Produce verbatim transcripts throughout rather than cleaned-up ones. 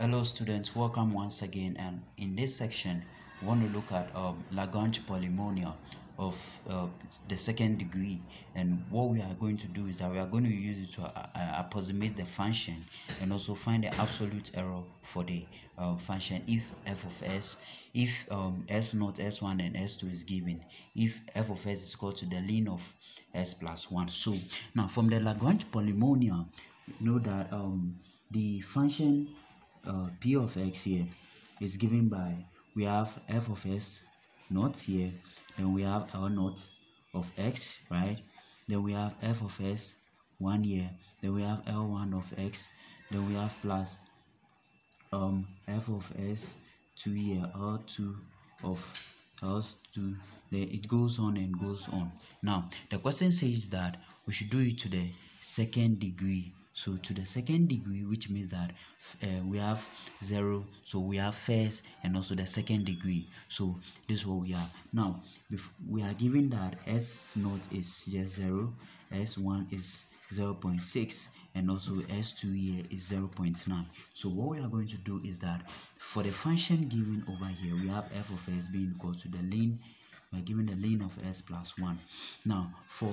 Hello students, welcome once again, and in this section we want to look at um, Lagrange polynomial of uh, the second degree. And what we are going to do is that we are going to use it to uh, approximate the function and also find the absolute error for the uh, function if f of s, if um, s naught, s one and s two is given, if f of s is equal to the ln of s plus one. So now from the Lagrange polynomial, you know that um, the function uh, p of x here is given by, we have f of s naught here, then we have L naught of x, right? Then we have f of s one here, then we have L one of x, then we have plus um f of s two here, L two of L two, then it goes on and goes on. Now the question says that we should do it to the second degree. So to the second degree, which means that uh, we have zero, so we have first and also the second degree. So this is what we are. Now if we are given that s naught is just zero, s one is zero point six, and also s two here is zero point nine. So what we are going to do is that for the function given over here, we have f of s being equal to the ln, we are given the ln of s plus one. Now for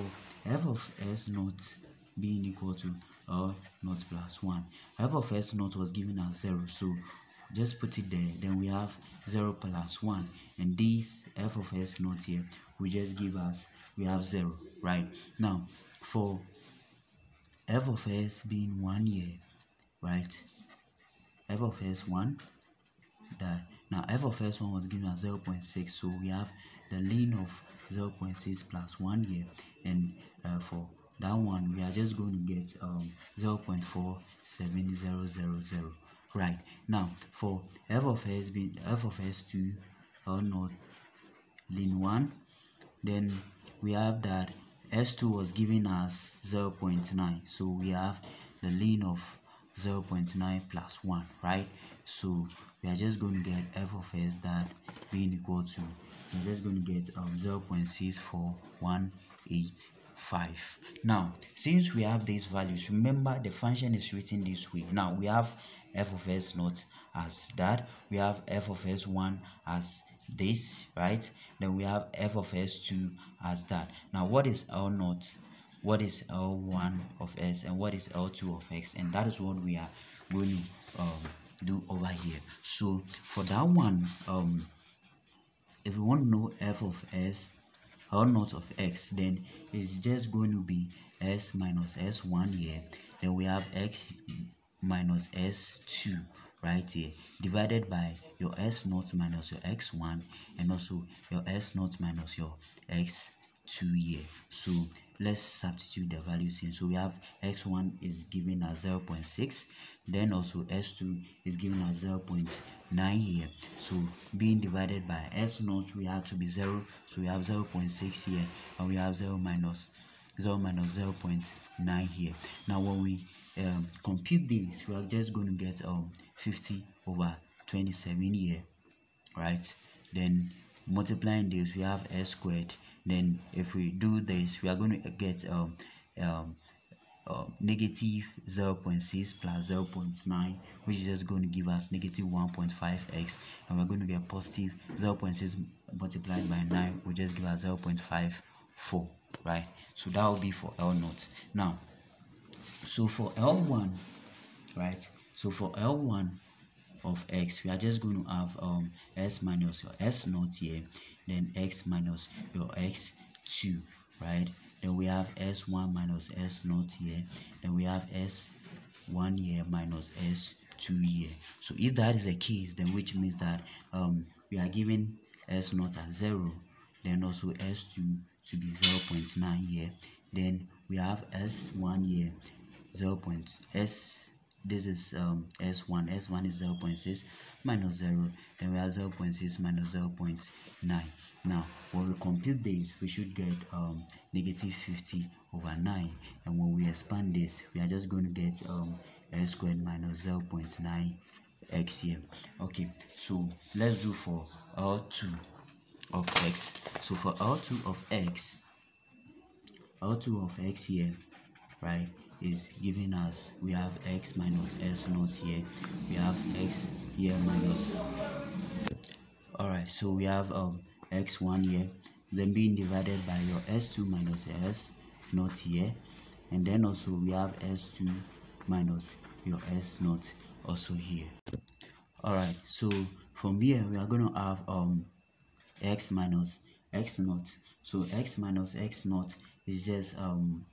f of s naught being equal to L naught plus one, f of s naught was given as zero, so just put it there. Then we have zero plus one, and this f of s naught here we just give us, we have zero, right? Now for f of s being one here, right, f of s one, that now f of s one was given as zero point six, so we have the ln of zero point six plus one here, and uh, for that one we are just going to get um zero point four seven zero zero zero, right? Now for f of s being f of s two L naught ln one, then we have that s two was given as zero point nine, so we have the ln of zero point nine plus one, right? So we are just going to get f of s that being equal to, we're just going to get um zero point six four one eight five. Now since we have these values, remember the function is written this way. Now we have f of s naught as that, we have f of s one as this, right? Then we have f of s two as that. Now what is L naught, what is L one of s, and what is L two of x, and that is what we are going to um, do over here. So for that one, um if you want to know f of s L naught of x, then it's just going to be s minus s one here, then we have x minus s two right here, divided by your s naught minus your x one, and also your s naught minus your x two here. So let's substitute the values in. So we have x one is given as zero point six, then also s two is given as zero point nine here, so being divided by s naught we have to be zero, so we have zero point six here, and we have zero minus zero minus zero point nine here. Now when we um, compute this, we are just going to get um fifty over twenty-seven here, right? Then multiplying this, we have s squared. Then if we do this, we are going to get um um uh, negative zero point six plus zero point nine, which is just going to give us negative one point five x, and we're going to get positive zero point six multiplied by nine will just give us zero point five four, right? So that will be for L naught. Now so for L one, right, so for L one of x, we are just going to have um s minus your s naught here, then x minus your x two, right? Then we have s one minus s naught here, then we have s one here minus s two here. So if that is the case, then which means that um we are given s naught as zero, then also s two to be zero point nine here, then we have s one here zero point s, this is um s one, s one is zero point six minus zero, and we have zero point six minus zero point nine. Now when we compute this, we should get um negative fifty over nine, and when we expand this, we are just going to get um s squared minus zero point nine x here. Okay, so let's do for L two of x. So for L two of x, L two of x here, right, is giving us, we have x minus s naught here, we have x here minus, all right, so we have um x one here, then being divided by your s two minus s naught here, and then also we have s two minus your s naught also here. All right, so from here we are going to have um x minus x naught. So x minus x naught is just um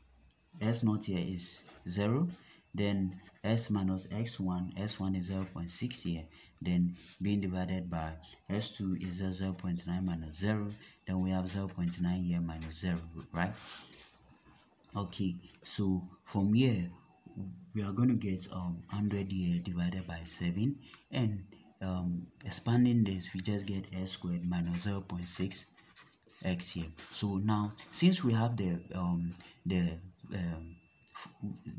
s naught here is zero, then s minus x one, s one is zero point six here, then being divided by s two is zero point nine minus zero, then we have zero point nine here minus zero, right? Okay, so from here we are going to get um one hundred here divided by seven, and um expanding this we just get s squared minus zero point six x here. So now since we have the um the um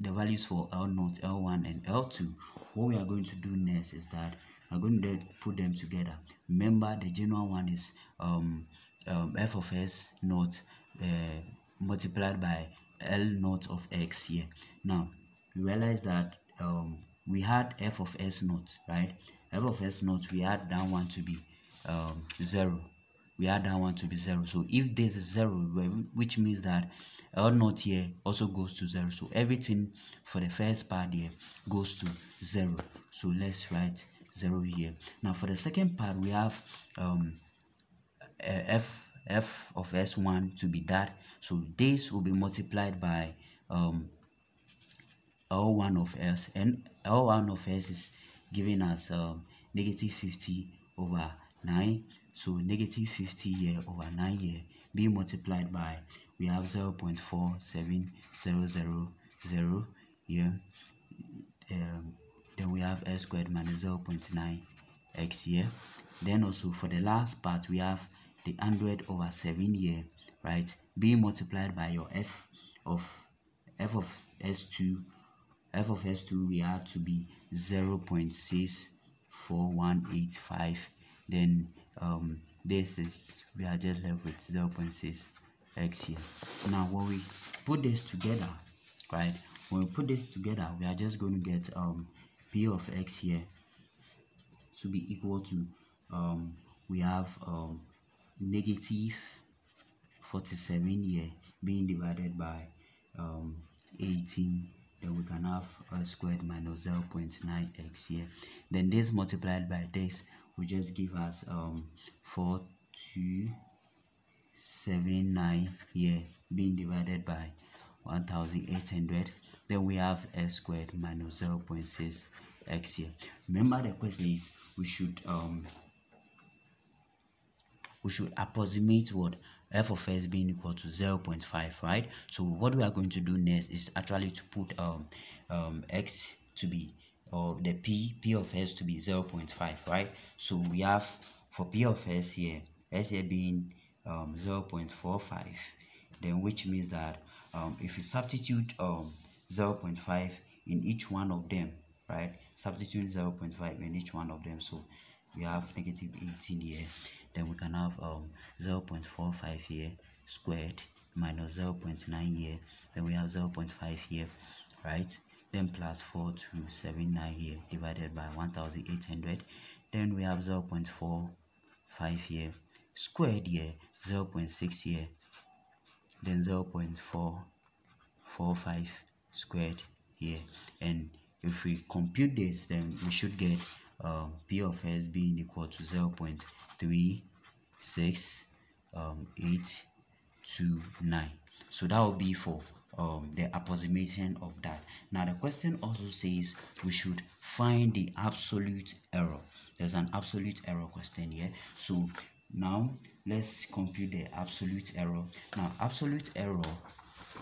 the values for L zero, L one and L two, what we are going to do next is that we're going to put them together. Remember, the general one is um, um f of s naught uh, multiplied by L naught of x here. Now we realize that um we had f of s naught, right? F of s naught, we had that one to be um zero. We had that one to be zero. So if this is zero, which means that L naught here also goes to zero. So everything for the first part here goes to zero. So let's write zero here. Now for the second part, we have um f f of s one to be that. So this will be multiplied by um L one of s, and L one of s is giving us um negative fifty over nine. So negative fifty here over nine here being multiplied by, we have zero point four seven zero zero zero here, um, then we have s squared minus zero point nine x here. Then also for the last part we have the one hundred over seven here, right, being multiplied by your f of f of s two, f of s two we have to be zero point six four one eight five, then um this is, we are just left with zero point six x here. Now when we put this together, right, when we put this together we are just going to get um p of x here to be equal to um we have um negative forty-seven here being divided by um eighteen, then we can have r squared minus zero point nine x here, then this multiplied by this will just give us um four two seven nine here being divided by one thousand eight hundred, then we have s squared minus zero point six x here. Remember, the question is we should um we should approximate what f of s being equal to zero point five, right? So what we are going to do next is actually to put um um x to be, or the p p of s to be zero point five, right? So we have for p of s here, s here being um zero point four five, then which means that um if you substitute um zero point five in each one of them, right, substitute zero point five in each one of them, so we have negative eighteen here, then we can have um zero point four five here squared minus zero point nine here, then we have zero point five here, right, then plus four two seven nine here divided by one thousand eight hundred, then we have zero point four five here squared here, zero point six here, then zero point four four five squared here, and if we compute this then we should get um p of s being equal to zero point three six eight two nine. um, so that will be for um the approximation of that. Now the question also says we should find the absolute error. There's an absolute error question here, so now let's compute the absolute error. Now absolute error,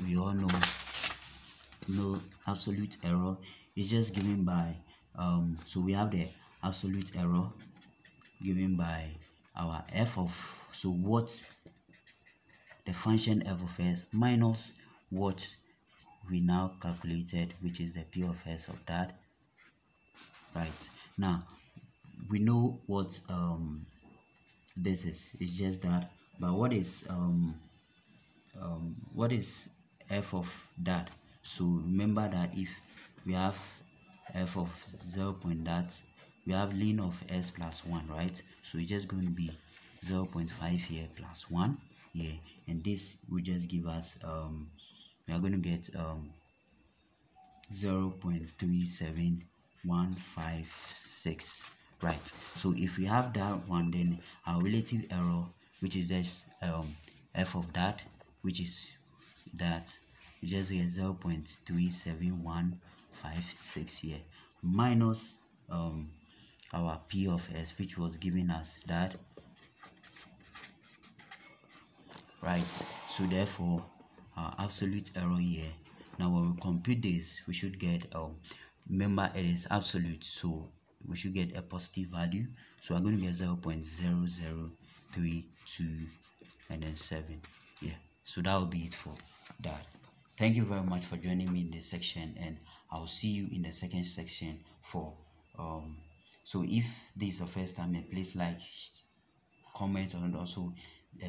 we all know no absolute error is just given by um so we have the absolute error given by our f of, so what the function f of s minus what we now calculated, which is the p of s of that, right? Now we know what um this is, it's just that, but what is um um what is f of that? So remember that if we have f of zero point that we have ln of s plus one, right? So it's just going to be zero point five here plus one here, and this will just give us um we are going to get um zero point three seven one five six, right? So if we have that one, then our relative error, which is just um f of that, which is that, we just get zero point three seven one five six here minus um our p of s, which was giving us that, right? So therefore our absolute error here, now when we compute this, we should get um remember it is absolute, so we should get a positive value. So we're going to get zero point zero zero three two and then seven. Yeah, so that will be it for that. Thank you very much for joining me in this section, and I'll see you in the second section for um so if this is your first time, then please like, comment, and also uh,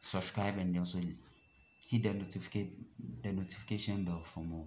subscribe, and also hit the notification the notification bell for more.